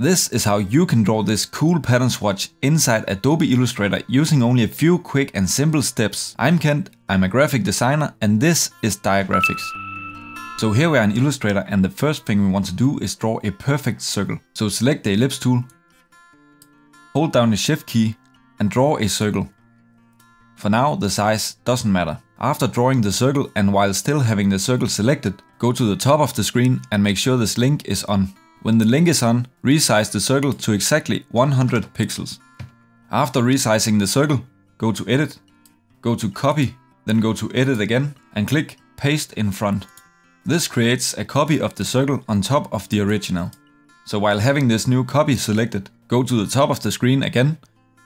This is how you can draw this cool pattern swatch inside Adobe Illustrator using only a few quick and simple steps. I'm Kent, I'm a graphic designer, and this is DiaGraphics. So here we are in Illustrator, and the first thing we want to do is draw a perfect circle. So select the ellipse tool, hold down the shift key and draw a circle. For now, the size doesn't matter. After drawing the circle and while still having the circle selected, go to the top of the screen and make sure this link is on. When the link is on, resize the circle to exactly 100 pixels. After resizing the circle, go to Edit, go to Copy, then go to Edit again and click Paste in front. This creates a copy of the circle on top of the original. So while having this new copy selected, go to the top of the screen again,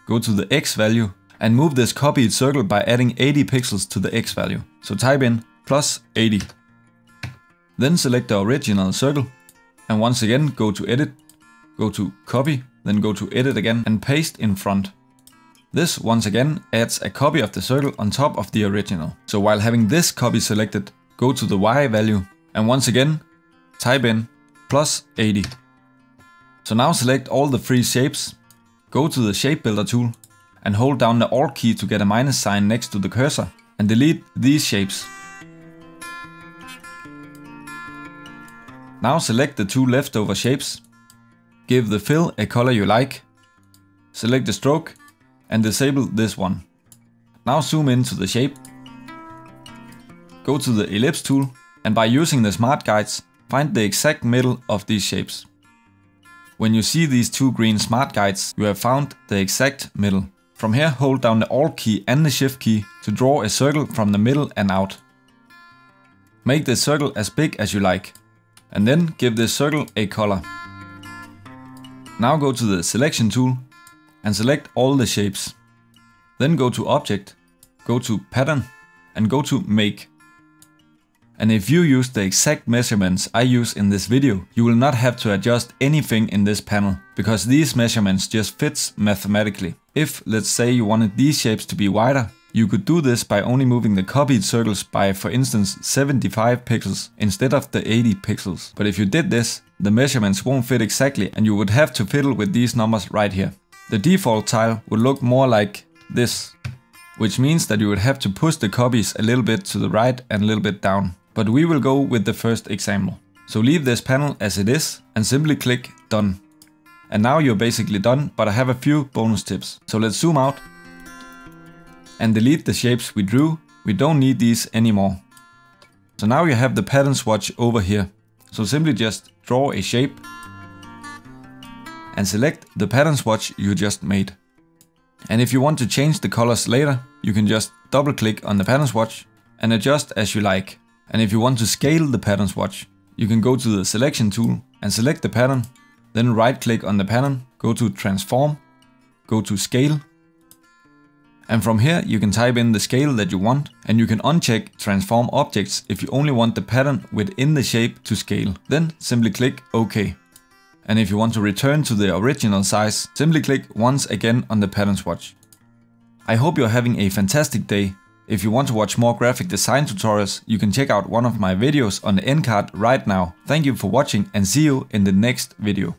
go to the X value and move this copied circle by adding 80 pixels to the X value. So type in +80. Then select the original circle and once again go to Edit, go to Copy, then go to Edit again and paste in front. This once again adds a copy of the circle on top of the original. So while having this copy selected, go to the Y value and once again type in +80. So now select all the three shapes, go to the Shape Builder tool and hold down the Alt key to get a minus sign next to the cursor and delete these shapes. Now select the two leftover shapes, give the fill a color you like, select the stroke and disable this one. Now zoom into the shape. Go to the ellipse tool and by using the smart guides, find the exact middle of these shapes. When you see these two green smart guides, you have found the exact middle. From here, hold down the Alt key and the Shift key to draw a circle from the middle and out. Make this circle as big as you like, and then give this circle a color. Now go to the selection tool and select all the shapes. Then go to Object, go to Pattern and go to Make. And if you use the exact measurements I use in this video, you will not have to adjust anything in this panel, because these measurements just fits mathematically. If, let's say, you wanted these shapes to be wider, you could do this by only moving the copied circles by, for instance, 75 pixels instead of the 80 pixels. But if you did this, the measurements won't fit exactly and you would have to fiddle with these numbers right here. The default tile would look more like this, which means that you would have to push the copies a little bit to the right and a little bit down. But we will go with the first example. So leave this panel as it is and simply click Done. And now you're basically done, but I have a few bonus tips. So let's zoom out and delete the shapes we drew. We don't need these anymore. So now you have the pattern swatch over here. So simply just draw a shape and select the pattern swatch you just made. And if you want to change the colors later, you can just double click on the pattern swatch and adjust as you like. And if you want to scale the pattern swatch, you can go to the selection tool and select the pattern, then right click on the pattern, go to transform, go to scale. And from here you can type in the scale that you want, and you can uncheck transform objects if you only want the pattern within the shape to scale. Then simply click OK. And if you want to return to the original size, simply click once again on the pattern swatch. I hope you're having a fantastic day. If you want to watch more graphic design tutorials, you can check out one of my videos on the end card right now. Thank you for watching and see you in the next video.